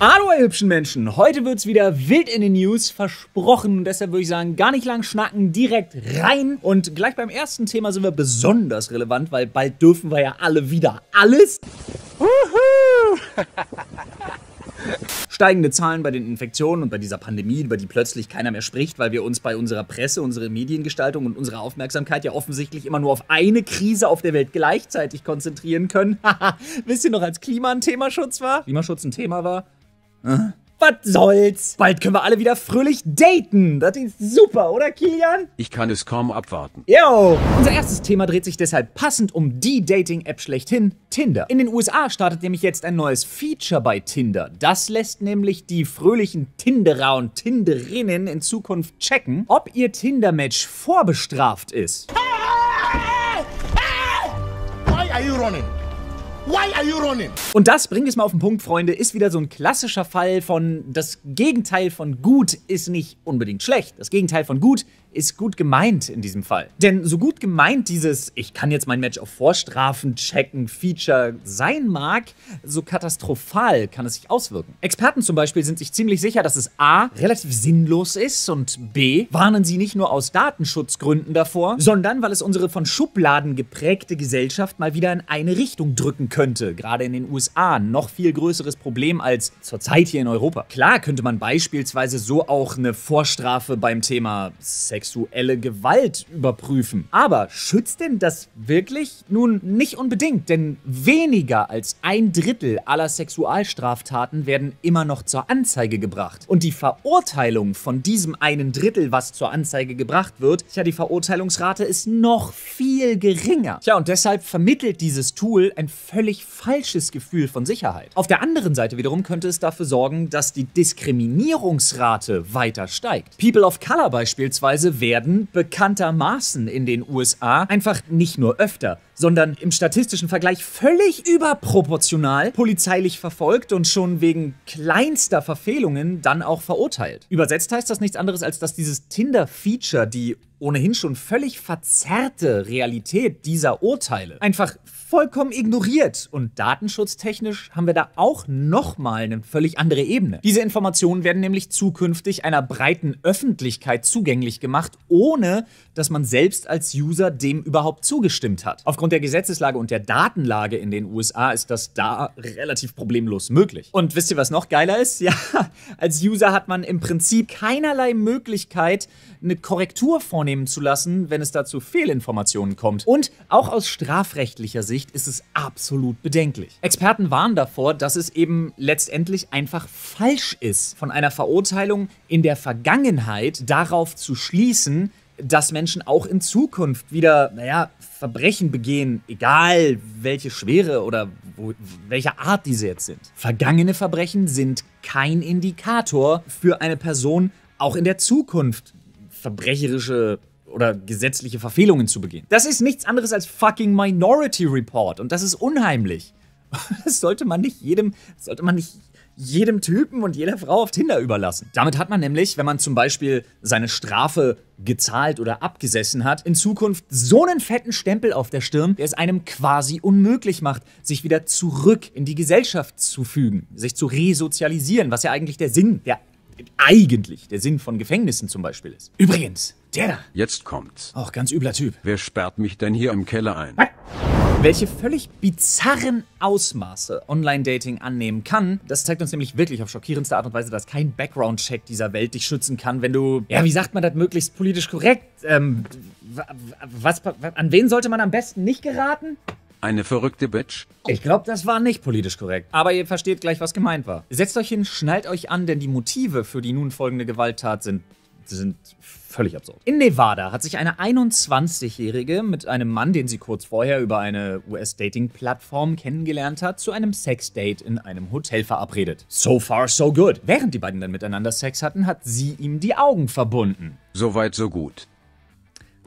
Hallo ihr hübschen Menschen, heute wird's wieder wild in den News, versprochen, und deshalb würde ich sagen, gar nicht lang schnacken, direkt rein, und gleich beim ersten Thema sind wir besonders relevant, weil bald dürfen wir ja alle wieder alles. Wuhu! Steigende Zahlen bei den Infektionen und bei dieser Pandemie, über die plötzlich keiner mehr spricht, weil wir uns bei unserer Presse, unserer Mediengestaltung und unserer Aufmerksamkeit ja offensichtlich immer nur auf eine Krise auf der Welt gleichzeitig konzentrieren können. Haha, wisst ihr noch, als Klima ein Themaschutz war? Klimaschutz ein Thema war? Was soll's? Bald können wir alle wieder fröhlich daten. Das ist super, oder Kilian? Ich kann es kaum abwarten. Yo! Unser erstes Thema dreht sich deshalb passend um die Dating-App schlechthin, Tinder. In den USA startet nämlich jetzt ein neues Feature bei Tinder. Das lässt nämlich die fröhlichen Tinderer und Tinderinnen in Zukunft checken, ob ihr Tinder-Match vorbestraft ist. Why are you running? Why are you running? Und das, bringt es mal auf den Punkt, Freunde, ist wieder so ein klassischer Fall von das Gegenteil von gut ist nicht unbedingt schlecht. Das Gegenteil von gut ist gut gemeint in diesem Fall. Denn so gut gemeint dieses ich kann jetzt mein Match auf Vorstrafen checken Feature sein mag, so katastrophal kann es sich auswirken. Experten zum Beispiel sind sich ziemlich sicher, dass es a. relativ sinnlos ist und b. warnen sie nicht nur aus Datenschutzgründen davor, sondern weil es unsere von Schubladen geprägte Gesellschaft mal wieder in eine Richtung drücken kann. Könnte, gerade in den USA, ein noch viel größeres Problem als zurzeit hier in Europa. Klar könnte man beispielsweise so auch eine Vorstrafe beim Thema sexuelle Gewalt überprüfen. Aber schützt denn das wirklich? Nun, nicht unbedingt, denn weniger als 1/3 aller Sexualstraftaten werden immer noch zur Anzeige gebracht. Und die Verurteilung von diesem 1/3, was zur Anzeige gebracht wird, tja, die Verurteilungsrate ist noch viel geringer. Tja, und deshalb vermittelt dieses Tool ein völlig falsches Gefühl von Sicherheit. Auf der anderen Seite wiederum könnte es dafür sorgen, dass die Diskriminierungsrate weiter steigt. People of Color beispielsweise werden bekanntermaßen in den USA einfach nicht nur öfter, sondern im statistischen Vergleich völlig überproportional polizeilich verfolgt und schon wegen kleinster Verfehlungen dann auch verurteilt. Übersetzt heißt das nichts anderes, als dass dieses Tinder-Feature die ohnehin schon völlig verzerrte Realität dieser Urteile einfach vollkommen ignoriert. Und datenschutztechnisch haben wir da auch nochmal eine völlig andere Ebene. Diese Informationen werden nämlich zukünftig einer breiten Öffentlichkeit zugänglich gemacht, ohne dass man selbst als User dem überhaupt zugestimmt hat. Aufgrund der Gesetzeslage und der Datenlage in den USA ist das da relativ problemlos möglich. Und wisst ihr, was noch geiler ist? Ja, als User hat man im Prinzip keinerlei Möglichkeit, eine Korrektur vornehmen zu lassen, wenn es dazu Fehlinformationen kommt. Und auch aus strafrechtlicher Sicht ist es absolut bedenklich. Experten warnen davor, dass es eben letztendlich einfach falsch ist, von einer Verurteilung in der Vergangenheit darauf zu schließen, dass Menschen auch in Zukunft wieder, naja, Verbrechen begehen, egal welche Schwere oder welcher Art diese jetzt sind. Vergangene Verbrechen sind kein Indikator für eine Person, auch in der Zukunft verbrecherische oder gesetzliche Verfehlungen zu begehen. Das ist nichts anderes als fucking Minority Report, und das ist unheimlich. Das sollte man nicht jedem Typen und jeder Frau auf Tinder überlassen. Damit hat man nämlich, wenn man zum Beispiel seine Strafe gezahlt oder abgesessen hat, in Zukunft so einen fetten Stempel auf der Stirn, der es einem quasi unmöglich macht, sich wieder zurück in die Gesellschaft zu fügen, sich zu resozialisieren, was ja eigentlich der Sinn von Gefängnissen zum Beispiel ist. Übrigens, der da. Jetzt kommt's. Auch ganz übler Typ. Wer sperrt mich denn hier im Keller ein? Was? Welche völlig bizarren Ausmaße Online-Dating annehmen kann, das zeigt uns nämlich wirklich auf schockierendste Art und Weise, dass kein Background-Check dieser Welt dich schützen kann, wenn du, ja, wie sagt man das möglichst politisch korrekt, an wen sollte man am besten nicht geraten? Eine verrückte Bitch. Ich glaube, das war nicht politisch korrekt. Aber ihr versteht gleich, was gemeint war. Setzt euch hin, schnallt euch an, denn die Motive für die nun folgende Gewalttat sind völlig absurd. In Nevada hat sich eine 21-Jährige mit einem Mann, den sie kurz vorher über eine US-Dating-Plattform kennengelernt hat, zu einem Sex-Date in einem Hotel verabredet. So far, so good. Während die beiden dann miteinander Sex hatten, hat sie ihm die Augen verbunden. Soweit, so gut.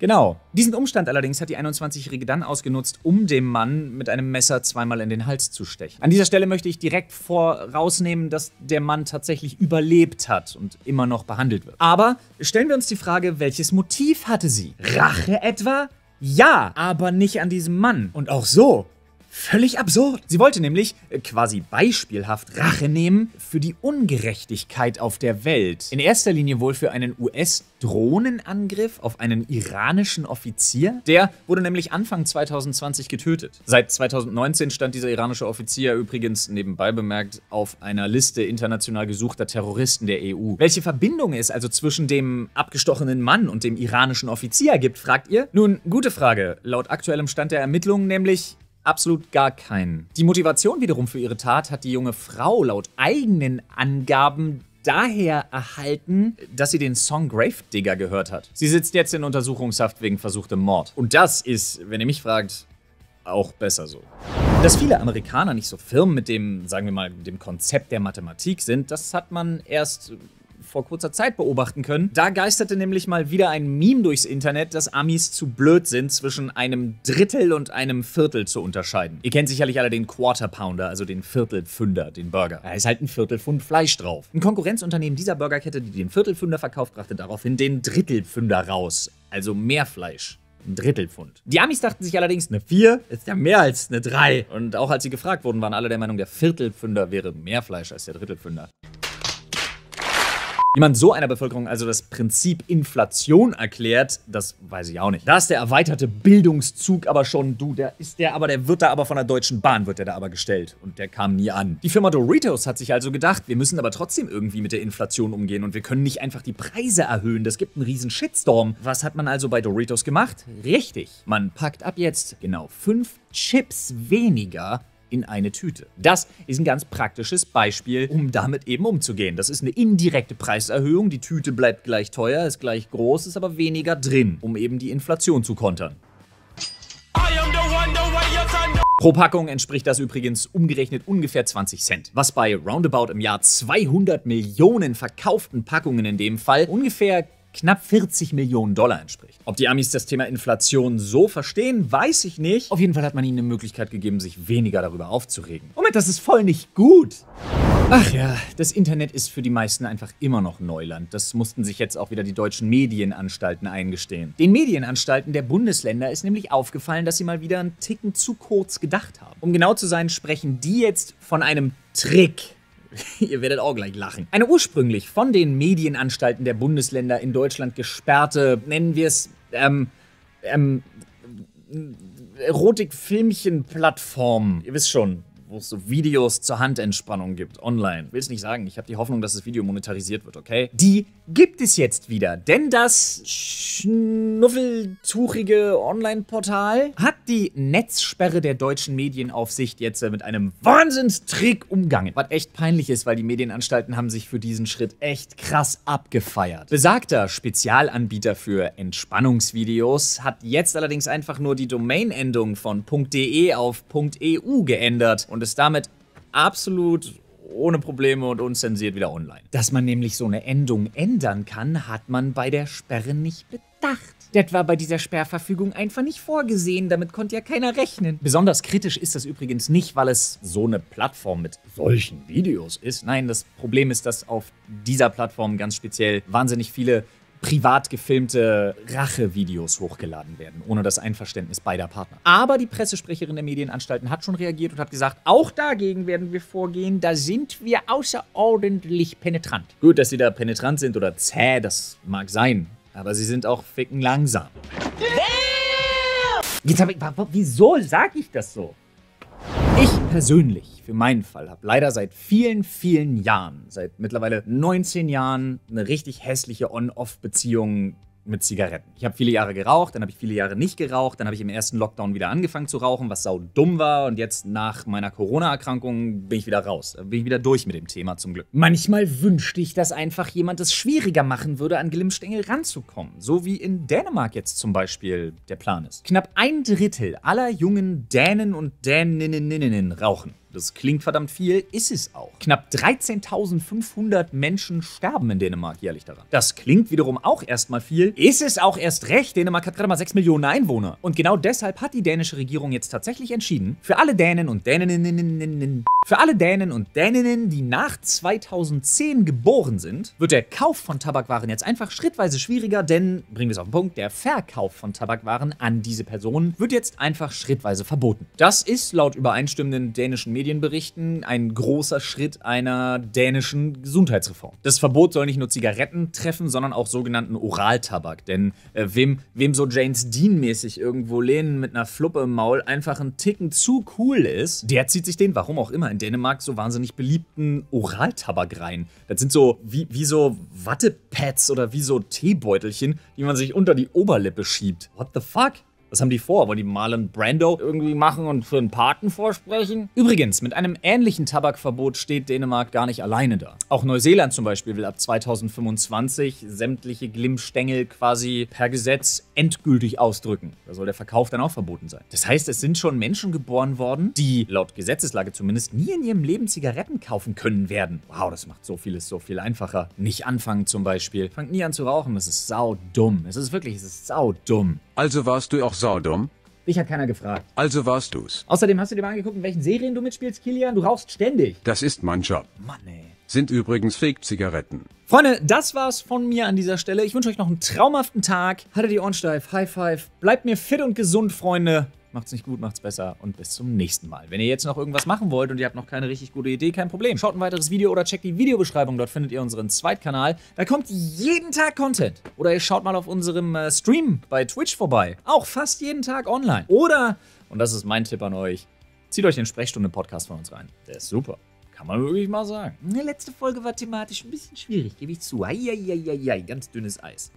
Genau. Diesen Umstand allerdings hat die 21-Jährige dann ausgenutzt, um dem Mann mit einem Messer zweimal in den Hals zu stechen. An dieser Stelle möchte ich direkt vorausnehmen, dass der Mann tatsächlich überlebt hat und immer noch behandelt wird. Aber stellen wir uns die Frage, welches Motiv hatte sie? Rache etwa? Ja, aber nicht an diesem Mann. Und auch so völlig absurd. Sie wollte nämlich quasi beispielhaft Rache nehmen für die Ungerechtigkeit auf der Welt. In erster Linie wohl für einen US-Drohnenangriff auf einen iranischen Offizier. Der wurde nämlich Anfang 2020 getötet. Seit 2019 stand dieser iranische Offizier übrigens nebenbei bemerkt auf einer Liste international gesuchter Terroristen der EU. Welche Verbindung es also zwischen dem abgestochenen Mann und dem iranischen Offizier gibt, fragt ihr? Nun, gute Frage. Laut aktuellem Stand der Ermittlungen nämlich absolut gar keinen. Die Motivation wiederum für ihre Tat hat die junge Frau laut eigenen Angaben daher erhalten, dass sie den Song Grave Digger gehört hat. Sie sitzt jetzt in Untersuchungshaft wegen versuchtem Mord. Und das ist, wenn ihr mich fragt, auch besser so. Dass viele Amerikaner nicht so firm mit dem, sagen wir mal, dem Konzept der Mathematik sind, das hat man erst vor kurzer Zeit beobachten können. Da geisterte nämlich mal wieder ein Meme durchs Internet, dass Amis zu blöd sind, zwischen einem Drittel und einem Viertel zu unterscheiden. Ihr kennt sicherlich alle den Quarter Pounder, also den Viertelpfünder, den Burger. Da ist halt ein Viertelpfund Fleisch drauf. Ein Konkurrenzunternehmen dieser Burgerkette, die den Viertelpfünder verkauft, brachte daraufhin den Drittelpfünder raus, also mehr Fleisch. Ein Drittelpfund. Die Amis dachten sich allerdings, eine 4 ist ja mehr als eine 3. Und auch als sie gefragt wurden, waren alle der Meinung, der Viertelpfünder wäre mehr Fleisch als der Drittelpfünder. Wie man so einer Bevölkerung also das Prinzip Inflation erklärt, das weiß ich auch nicht. Da ist der erweiterte Bildungszug aber schon, du, der wird da aber von der Deutschen Bahn, wird der gestellt. Und der kam nie an. Die Firma Doritos hat sich also gedacht, wir müssen aber trotzdem irgendwie mit der Inflation umgehen und wir können nicht einfach die Preise erhöhen, das gibt einen riesen Shitstorm. Was hat man also bei Doritos gemacht? Richtig, man packt ab jetzt genau 5 Chips weniger in eine Tüte. Das ist ein ganz praktisches Beispiel, um damit eben umzugehen. Das ist eine indirekte Preiserhöhung. Die Tüte bleibt gleich teuer, ist gleich groß, ist aber weniger drin, um eben die Inflation zu kontern. Pro Packung entspricht das übrigens umgerechnet ungefähr 20 Cent. Was bei roundabout im Jahr 200 Millionen verkauften Packungen in dem Fall ungefähr knapp 40 Millionen Dollar entspricht. Ob die Amis das Thema Inflation so verstehen, weiß ich nicht. Auf jeden Fall hat man ihnen eine Möglichkeit gegeben, sich weniger darüber aufzuregen. Moment, das ist voll nicht gut. Ach ja, das Internet ist für die meisten einfach immer noch Neuland. Das mussten sich jetzt auch wieder die deutschen Medienanstalten eingestehen. Den Medienanstalten der Bundesländer ist nämlich aufgefallen, dass sie mal wieder einen Ticken zu kurz gedacht haben. Um genau zu sein, sprechen die jetzt von einem Trick. Ihr werdet auch gleich lachen. Eine ursprünglich von den Medienanstalten der Bundesländer in Deutschland gesperrte, nennen wir es, Erotik-Filmchen-Plattform. Ihr wisst schon, wo es so Videos zur Handentspannung gibt, online. Will es nicht sagen, ich habe die Hoffnung, dass das Video monetarisiert wird, okay? Die gibt es jetzt wieder, denn das schnuffeltuchige Online-Portal hat die Netzsperre der deutschen Medienaufsicht jetzt mit einem Wahnsinnstrick umgangen. Was echt peinlich ist, weil die Medienanstalten haben sich für diesen Schritt echt krass abgefeiert. Besagter Spezialanbieter für Entspannungsvideos hat jetzt allerdings einfach nur die Domainendung von .de auf .eu geändert und ist damit absolut ohne Probleme und unzensiert wieder online. Dass man nämlich so eine Endung ändern kann, hat man bei der Sperre nicht bedacht. Das war bei dieser Sperrverfügung einfach nicht vorgesehen, damit konnte ja keiner rechnen. Besonders kritisch ist das übrigens nicht, weil es so eine Plattform mit solchen Videos ist. Nein, das Problem ist, dass auf dieser Plattform ganz speziell wahnsinnig viele privat gefilmte Rache-Videos hochgeladen werden, ohne das Einverständnis beider Partner. Aber die Pressesprecherin der Medienanstalten hat schon reagiert und hat gesagt, auch dagegen werden wir vorgehen, da sind wir außerordentlich penetrant. Gut, dass sie da penetrant sind oder zäh, das mag sein, aber sie sind auch ficken langsam. Jetzt hab ich, wieso sag ich das so? Ich persönlich, für meinen Fall, habe leider seit vielen, vielen Jahren, seit mittlerweile 19 Jahren, eine richtig hässliche On-Off-Beziehung mit Zigaretten. Ich habe viele Jahre geraucht, dann habe ich viele Jahre nicht geraucht, dann habe ich im ersten Lockdown wieder angefangen zu rauchen, was saudumm war, und jetzt nach meiner Corona-Erkrankung bin ich wieder raus. Bin ich wieder durch mit dem Thema, zum Glück. Manchmal wünschte ich, dass einfach jemand es schwieriger machen würde, an Glimmstängel ranzukommen. So wie in Dänemark jetzt zum Beispiel der Plan ist. Knapp 1 Drittel aller jungen Dänen und Däninnen rauchen. Das klingt verdammt viel, ist es auch. Knapp 13.500 Menschen sterben in Dänemark jährlich daran. Das klingt wiederum auch erstmal viel, ist es auch erst recht. Dänemark hat gerade mal 6 Millionen Einwohner. Und genau deshalb hat die dänische Regierung jetzt tatsächlich entschieden, für alle Dänen und Däninnen, die nach 2010 geboren sind, wird der Kauf von Tabakwaren jetzt einfach schrittweise schwieriger, denn, bringen wir es auf den Punkt, der Verkauf von Tabakwaren an diese Personen wird jetzt einfach schrittweise verboten. Das ist laut übereinstimmenden dänischen Medienberichten ein großer Schritt einer dänischen Gesundheitsreform. Das Verbot soll nicht nur Zigaretten treffen, sondern auch sogenannten Oraltabak. Denn wem so James Dean-mäßig irgendwo lehnen mit einer Fluppe im Maul einfach einen Ticken zu cool ist, der zieht sich den, warum auch immer, in Dänemark so wahnsinnig beliebten Oraltabak rein. Das sind so wie so Wattepads oder wie so Teebeutelchen, die man sich unter die Oberlippe schiebt. What the fuck? Was haben die vor? Wollen die Marlon Brando irgendwie machen und für einen Paten vorsprechen? Übrigens, mit einem ähnlichen Tabakverbot steht Dänemark gar nicht alleine da. Auch Neuseeland zum Beispiel will ab 2025 sämtliche Glimmstängel quasi per Gesetz endgültig ausdrücken. Da soll der Verkauf dann auch verboten sein. Das heißt, es sind schon Menschen geboren worden, die laut Gesetzeslage zumindest nie in ihrem Leben Zigaretten kaufen können werden. Wow, das macht so vieles so viel einfacher. Nicht anfangen zum Beispiel. Fangt nie an zu rauchen, das ist saudumm. Es ist wirklich, es ist saudumm. Also warst du auch saudumm? Dich hat keiner gefragt. Also warst du's. Außerdem hast du dir mal angeguckt, in welchen Serien du mitspielst, Kilian? Du rauchst ständig. Das ist mein Job. Mann, ey. Sind übrigens Fake-Zigaretten. Freunde, das war's von mir an dieser Stelle. Ich wünsche euch noch einen traumhaften Tag. Haltet die Ohren steif. High Five. Bleibt mir fit und gesund, Freunde. Macht's nicht gut, macht's besser und bis zum nächsten Mal. Wenn ihr jetzt noch irgendwas machen wollt und ihr habt noch keine richtig gute Idee, kein Problem. Schaut ein weiteres Video oder checkt die Videobeschreibung, dort findet ihr unseren Zweitkanal. Da kommt jeden Tag Content. Oder ihr schaut mal auf unserem Stream bei Twitch vorbei. Auch fast jeden Tag online. Oder, und das ist mein Tipp an euch, zieht euch den Sprechstunde-Podcast von uns rein. Der ist super. Kann man wirklich mal sagen. Die letzte Folge war thematisch ein bisschen schwierig, gebe ich zu. Eieieiei, ganz dünnes Eis.